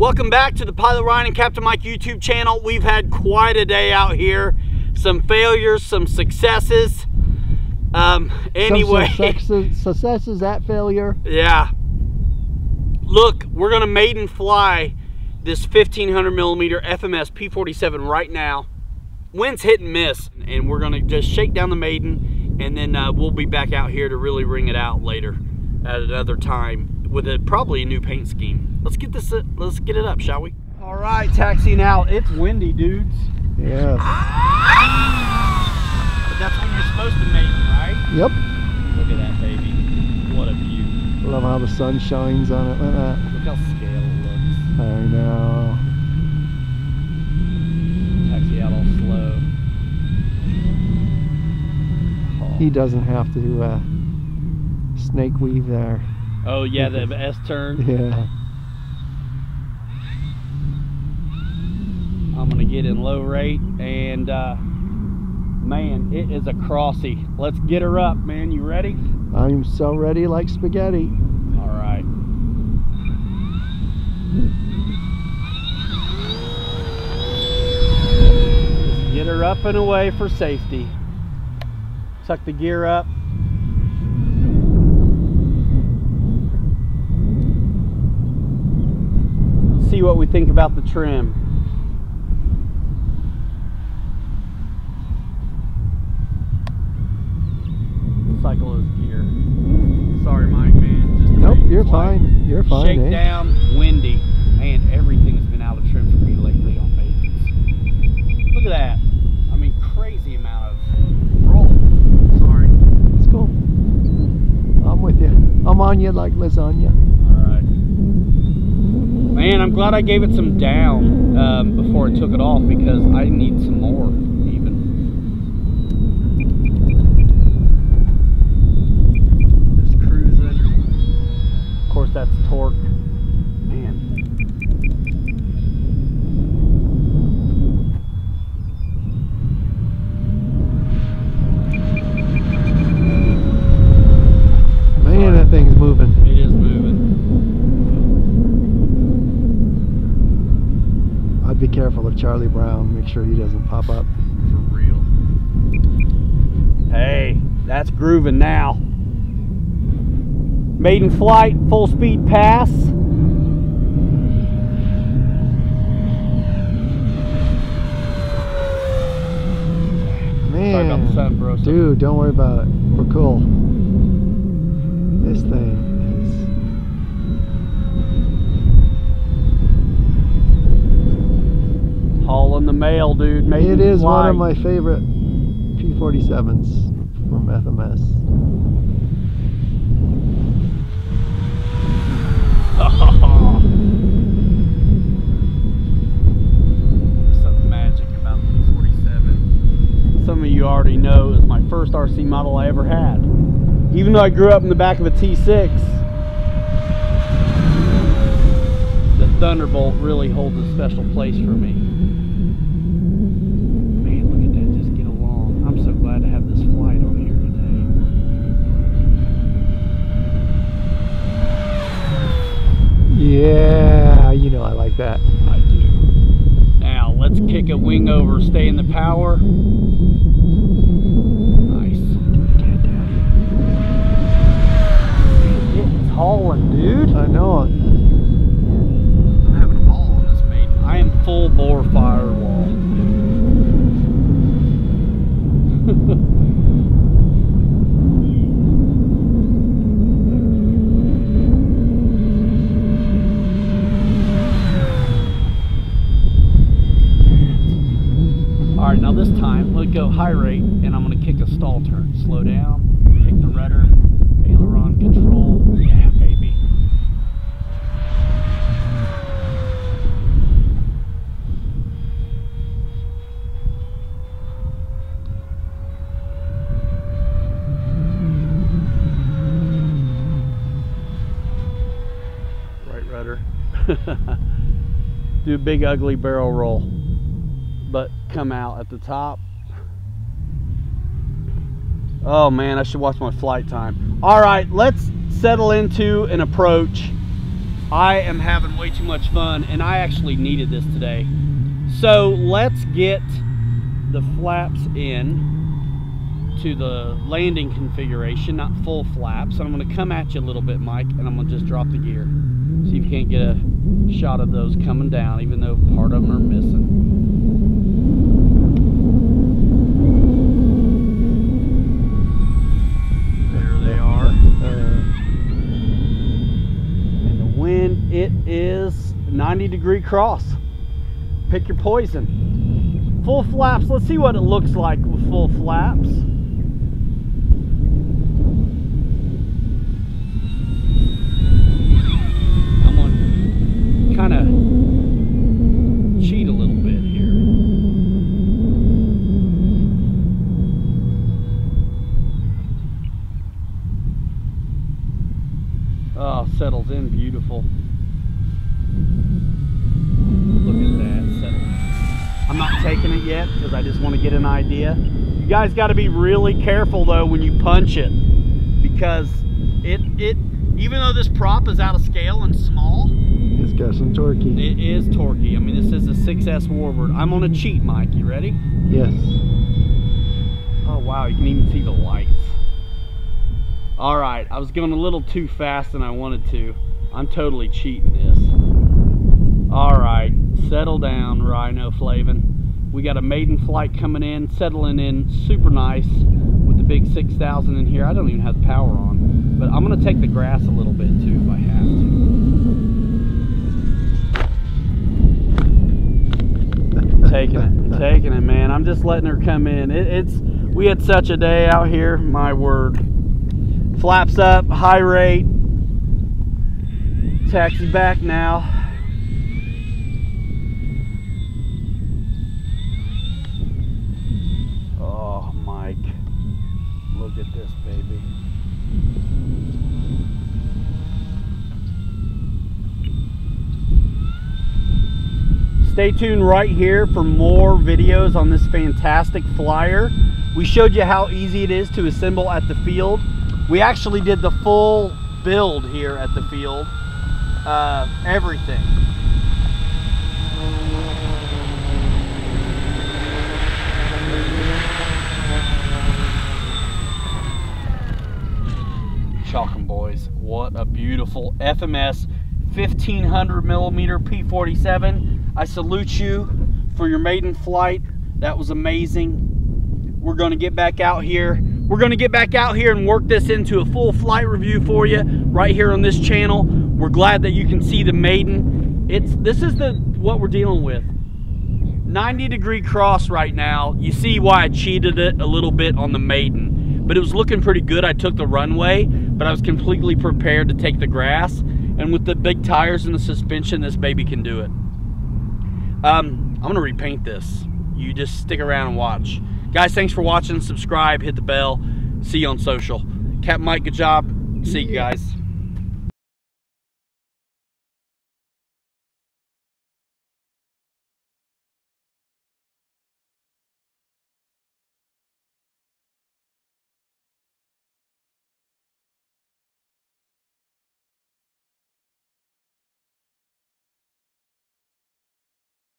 Welcome back to the Pilot Ryan and Captain Mike YouTube channel. We've had quite a day out here. Some failures, some successes. Anyway. Successes at failure. Yeah. Look, we're going to maiden fly this 1500 millimeter FMS P47 right now. Wind's hit and miss. And we're going to just shake down the maiden. And then we'll be back out here to really ring it out later at another time with probably a new paint scheme. Let's get it up, shall we? All right, taxiing out. It's windy, dudes. Yeah. But that's when you're supposed to make, right? Yep. Look at that baby. What a view. I love how the sun shines on it like that. Look how scale it looks. I know. Taxi out all slow. Oh. He doesn't have to snake weave there. Oh yeah, the S turn. Yeah. I'm gonna get in low rate, and man, it is a crossy. Let's get her up, man. You ready? I'm so ready, like spaghetti. All right. Just get her up and away for safety. Tuck the gear up. See what we think about the trim. Cycle his gear. Sorry, Mike, man. Just nope, you're flight. Fine. You're fine. Shake down, windy. Man, everything's been out of trim for me lately on babies. Look at that. I mean, crazy amount of roll. Sorry. It's cool. I'm with you. I'm on you like lasagna. All right. Man, I'm glad I gave it some down before I took it off, because I need some more, even. Just cruising. Of course, that's torque. Man, that thing's moving. It is moving. Be careful of Charlie Brown. Make sure he doesn't pop up. For real. Hey, that's grooving now. Maiden flight, full speed pass. Man, sorry about the sun, bro. Dude, don't worry about it. We're cool. This thing. All in the mail, dude. It is one of my favorite P47s from FMS. There's something magic about the P47. Some of you already know it was my first RC model I ever had. Even though I grew up in the back of a T6, the Thunderbolt really holds a special place for me. Yeah, you know I like that. I do. Now, let's kick a wing over, stay in the power. Nice. It's hauling, dude. I know it. I'm having a ball on this maiden. I am full bore firewall. Now this time, let it go high rate, and I'm going to kick a stall turn. Slow down, kick the rudder, aileron control. Yeah, baby. Right rudder. Do a big ugly barrel roll, but come out at the top. Oh man, I should watch my flight time. All right, let's settle into an approach I am having way too much fun, and I actually needed this today. So let's get the flaps in to the landing configuration, not full flaps. And I'm going to come at you a little bit, Mike, and I'm going to just drop the gear. See if you can't get a shot of those coming down, even though part of them are missing. It is 90-degree cross. Pick your poison. Full flaps. Let's see what it looks like with full flaps. I'm gonna kind of cheat a little bit here. Oh, settles in beautiful. I'm not taking it yet because I just want to get an idea. You guys got to be really careful though when you punch it, because it even though this prop is out of scale and small, it's got some torquey. It is torquey. I mean, this is a 6S Warbird. I'm on a cheat, Mike. You ready? Yes. Oh wow, you can even see the lights. All right, I was going a little too fast than I wanted to. I'm totally cheating this. All right. Settle down, Rhino Flavin. We got a maiden flight coming in, settling in super nice with the big 6000 in here. I don't even have the power on, but I'm going to take the grass a little bit too if I have to. Taking it, man. I'm just letting her come in. We had such a day out here. My word. Flaps up, high rate. Taxi back now. Stay tuned right here for more videos on this fantastic flyer. We showed you how easy it is to assemble at the field. We actually did the full build here at the field. Everything. Chalk 'em boys, what a beautiful FMS 1500 millimeter P47. I salute you for your maiden flight. That was amazing. We're going to get back out here. We're going to get back out here and work this into a full flight review for you right here on this channel. We're glad that you can see the maiden. This is what we're dealing with. 90-degree cross right now. You see why I cheated it a little bit on the maiden, but it was looking pretty good. I took the runway, but I was completely prepared to take the grass. And with the big tires and the suspension, this baby can do it. I'm gonna repaint this. You just stick around and watch. Guys, thanks for watching. Subscribe, hit the bell. See you on social. Captain Mike, good job. See you guys.